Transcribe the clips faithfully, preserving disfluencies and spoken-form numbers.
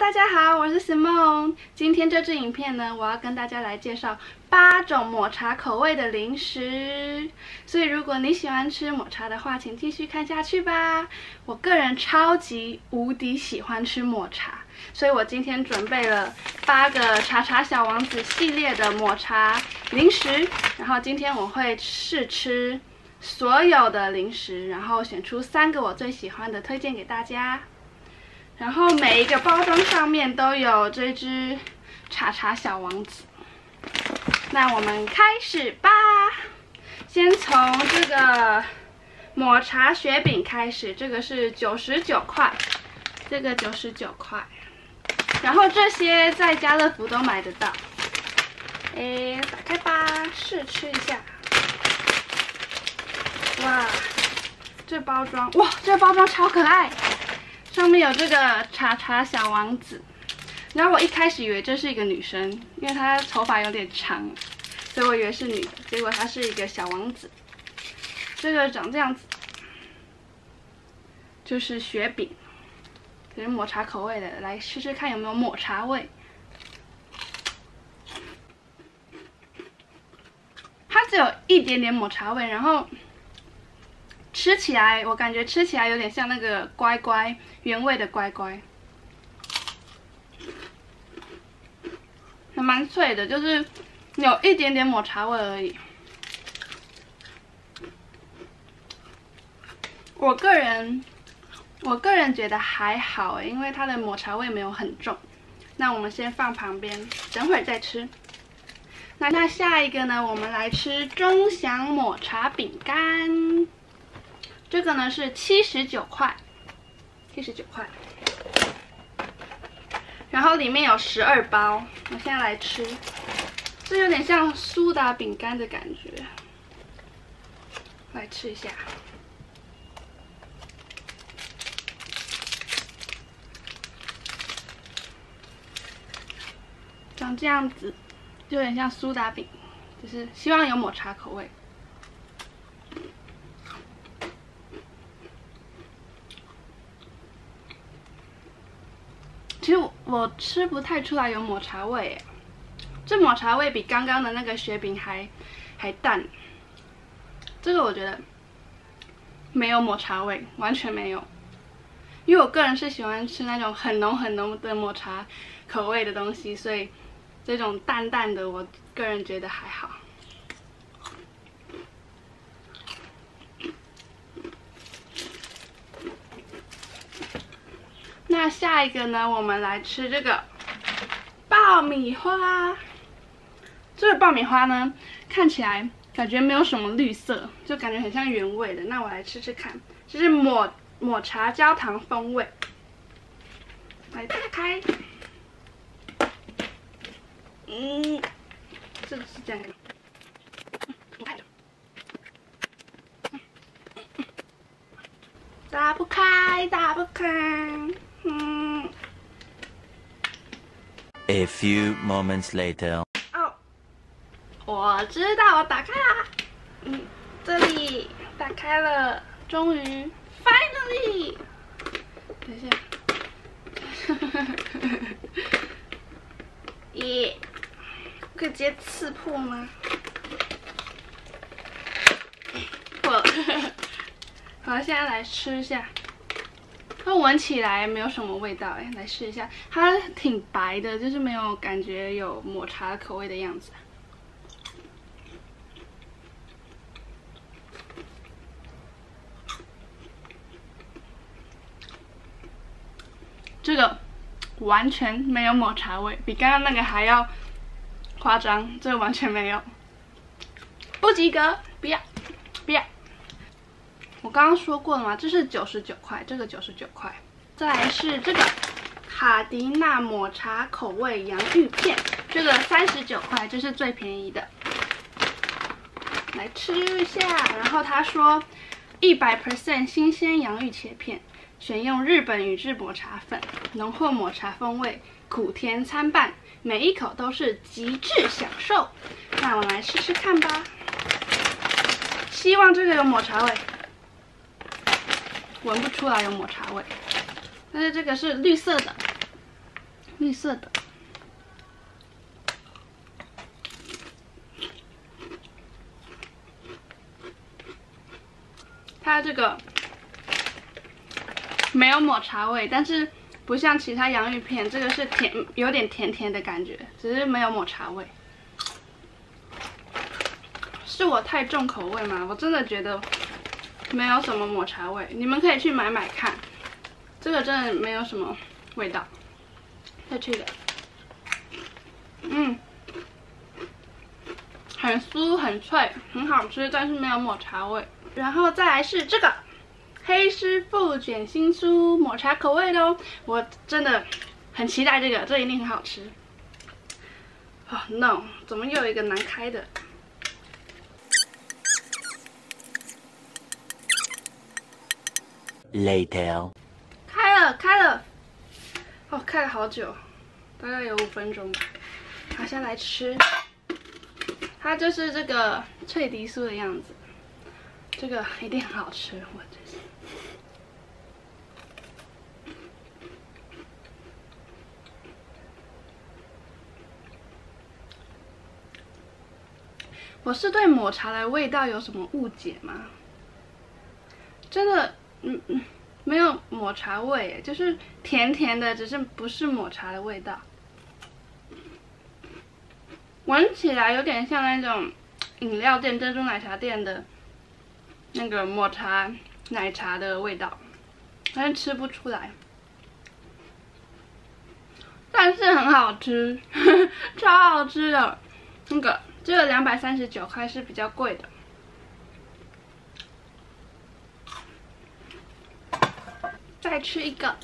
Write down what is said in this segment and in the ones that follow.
大家好，我是 Simone。今天这支影片呢，我要跟大家来介绍八种抹茶口味的零食。所以如果你喜欢吃抹茶的话，请继续看下去吧。我个人超级无敌喜欢吃抹茶，所以我今天准备了八个茶茶小王子系列的抹茶零食。然后今天我会试吃所有的零食，然后选出三个我最喜欢的推荐给大家。 然后每一个包装上面都有这只茶茶小王子。那我们开始吧，先从这个抹茶雪饼开始，这个是九十九块，这个九十九块。然后这些在家乐福都买得到。哎，打开吧，试吃一下。哇，这包装，哇，这包装超可爱。 上面有这个茶茶小王子，然后我一开始以为这是一个女生，因为她头发有点长，所以我以为是女的，结果她是一个小王子。这个长这样子，就是雪饼，就是抹茶口味的，来试试看有没有抹茶味。它只有一点点抹茶味，然后。 吃起来，我感觉吃起来有点像那个乖乖原味的乖乖，还蛮脆的，就是有一点点抹茶味而已。我个人，我个人觉得还好哎，因为它的抹茶味没有很重。那我们先放旁边，等会儿再吃。那那下一个呢？我们来吃中祥抹茶饼干。 这个呢是七十九块， 七十九块，然后里面有十二包。我现在来吃，这有点像苏打饼干的感觉，来吃一下。长这样子，就有点像苏打饼，就是希望有抹茶口味。 其实 我, 我吃不太出来有抹茶味耶，这抹茶味比刚刚的那个雪饼还还淡。这个我觉得没有抹茶味，完全没有。因为我个人是喜欢吃那种很浓很浓的抹茶口味的东西，所以这种淡淡的，我个人觉得还好。那下一个呢？我们来吃这个爆米花。这个爆米花呢，看起来感觉没有什么绿色，就感觉很像原味的。那我来吃吃看，这是抹抹茶焦糖风味。来打开，嗯，这个是这样的。 打不开，打不开，嗯。A few moments later。哦，我知道，我打开啦。嗯，这里打开了，终于 ，finally。等一下，哈哈哈哈耶，可以直接刺破吗？破了。好，现在来吃一下。它闻起来没有什么味道哎，来试一下。它挺白的，就是没有感觉有抹茶口味的样子。这个完全没有抹茶味，比刚刚那个还要夸张。这个完全没有，不及格，不要，不要。 我刚刚说过了嘛，这是九十九块，这个九十九块。再来是这个卡迪娜抹茶口味洋芋片，这个三十九块，这是最便宜的。来吃一下，然后他说 百分之百 新鲜洋芋切片，选用日本宇治抹茶粉，浓厚抹茶风味，苦甜参半，每一口都是极致享受。那我们来试试看吧，希望这个有抹茶味。 闻不出来有抹茶味，但是这个是绿色的，绿色的。它这个没有抹茶味，但是不像其他洋芋片，这个是甜，有点甜甜的感觉，只是没有抹茶味。是我太重口味吗？我真的觉得没有什么抹茶味，你们可以去买买看，这个真的没有什么味道。 再吃一个，嗯，很酥很脆，很好吃，但是没有抹茶味。然后再来是这个黑师傅卷心酥，抹茶口味的哦，我真的很期待这个，这一定很好吃。哦 no， 怎么又有一个难开的？ Later， 开了，开了。 哦，开了好久，大概有五分钟吧。好，先来吃，它就是这个脆皮酥的样子，这个一定很好吃，我觉得。我是对抹茶的味道有什么误解吗？真的，嗯嗯。 没有抹茶味，就是甜甜的，只是不是抹茶的味道。闻起来有点像那种饮料店、珍珠奶茶店的那个抹茶奶茶的味道，但是吃不出来。但是很好吃，呵呵超好吃的。那个这个两百三十九块是比较贵的。 再吃一个，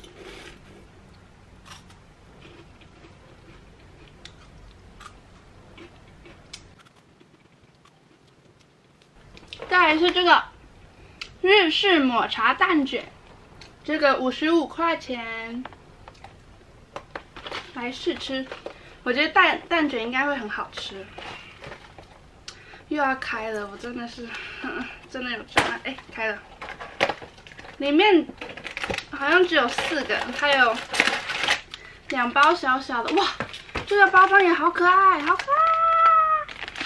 再来是这个日式抹茶蛋卷，这个五十五块钱，来试吃。我觉得蛋蛋卷应该会很好吃。又要开了，我真的是，真的有障碍。哎，开了，里面。 好像只有四个，还有两包小小的，哇，这个包装也好可爱，好可爱！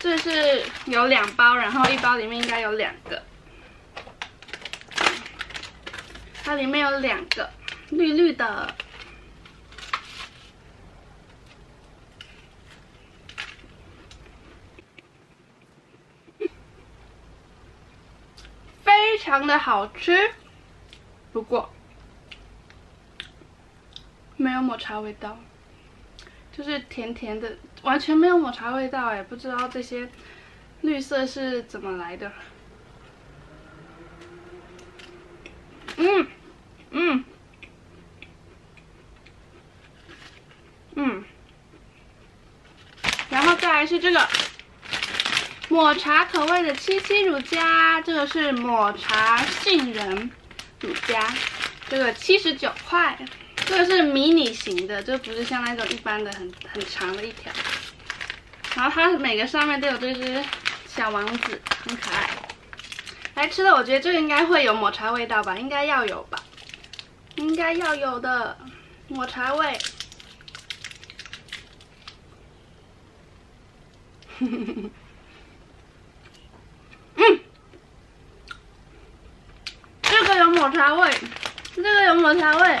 这是有两包，然后一包里面应该有两个，它里面有两个绿绿的，非常的好吃。 不过没有抹茶味道，就是甜甜的，完全没有抹茶味道哎，不知道这些绿色是怎么来的。嗯嗯嗯，然后再来是这个抹茶口味的七七乳加，这个是抹茶杏仁。 乳加，这个七十九块，这个是迷你型的，就不是像那种一般的很很长的一条。然后它每个上面都有这只小王子，很可爱。来吃的，我觉得这个应该会有抹茶味道吧，应该要有吧，应该要有的抹茶味。嗯。 抹茶味，这个有抹茶味，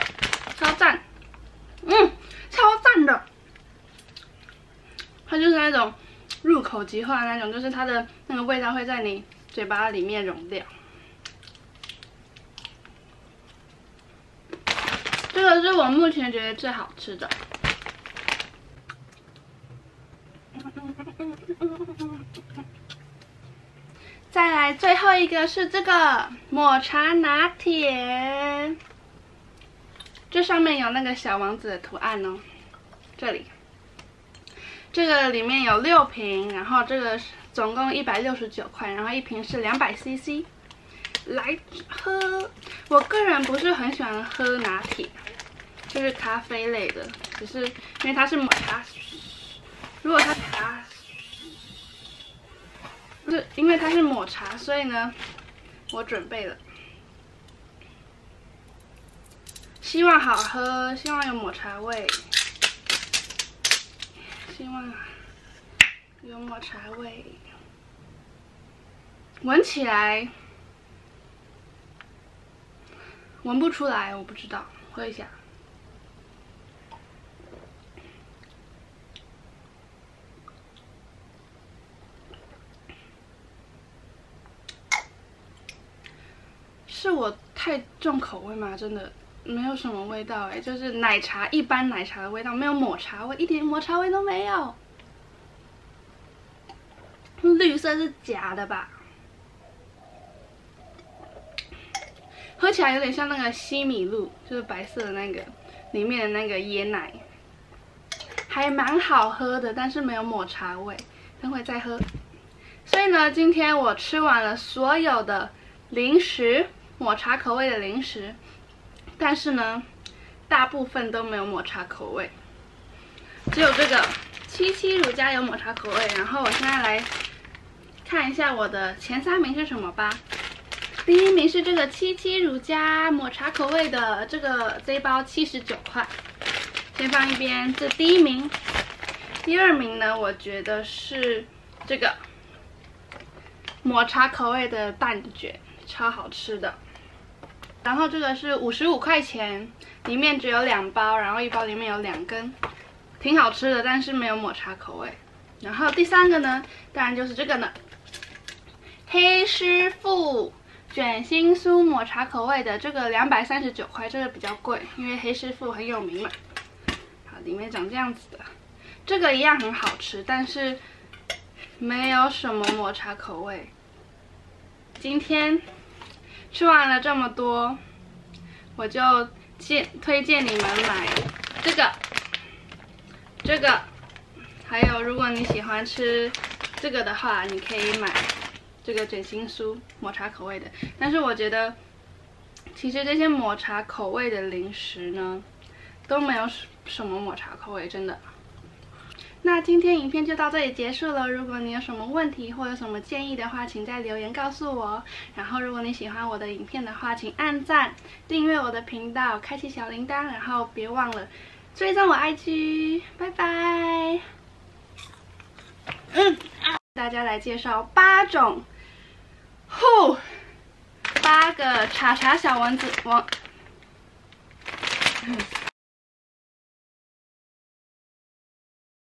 超赞，嗯，超赞的。它就是那种入口即化那种，就是它的那个味道会在你嘴巴里面溶掉。这个是我目前觉得最好吃的。再来最后一个是这个抹茶拿铁，这上面有那个小王子的图案哦。这里，这个里面有六瓶，然后这个总共一百六十九块，然后一瓶是 两百 C C， 来喝。我个人不是很喜欢喝拿铁，就是咖啡类的，只是因为它是抹茶，如果它茶。 是因为它是抹茶，所以呢，我准备了希望好喝，希望有抹茶味，希望有抹茶味。闻起来闻不出来，我不知道，喝一下。 是我太重口味吗？真的没有什么味道哎、欸，就是奶茶一般奶茶的味道，没有抹茶味，一点抹茶味都没有。绿色是假的吧？喝起来有点像那个西米露，就是白色的那个里面的那个椰奶，还蛮好喝的，但是没有抹茶味。等会再喝。所以呢，今天我吃完了所有的零食。 抹茶口味的零食，但是呢，大部分都没有抹茶口味，只有这个七七乳加有抹茶口味。然后我现在来看一下我的前三名是什么吧。第一名是这个七七乳加抹茶口味的这个这一包七十九块，先放一边，这第一名。第二名呢，我觉得是这个抹茶口味的蛋卷，超好吃的。 然后这个是五十五块钱，里面只有两包，然后一包里面有两根，挺好吃的，但是没有抹茶口味。然后第三个呢，当然就是这个呢，黑师傅卷心酥抹茶口味的这个两百三十九块，这个比较贵，因为黑师傅很有名嘛。好，里面长这样子的，这个一样很好吃，但是没有什么抹茶口味。今天 吃完了这么多，我就荐推荐你们买这个、这个，还有如果你喜欢吃这个的话，你可以买这个卷心酥抹茶口味的。但是我觉得，其实这些抹茶口味的零食呢，都没有什么抹茶口味，真的。 那今天影片就到这里结束了。如果你有什么问题或有什么建议的话，请在留言告诉我。然后，如果你喜欢我的影片的话，请按赞、订阅我的频道、开启小铃铛，然后别忘了追踪我 I G。拜拜。嗯，大家来介绍八种，呼，八个茶茶小王子王。嗯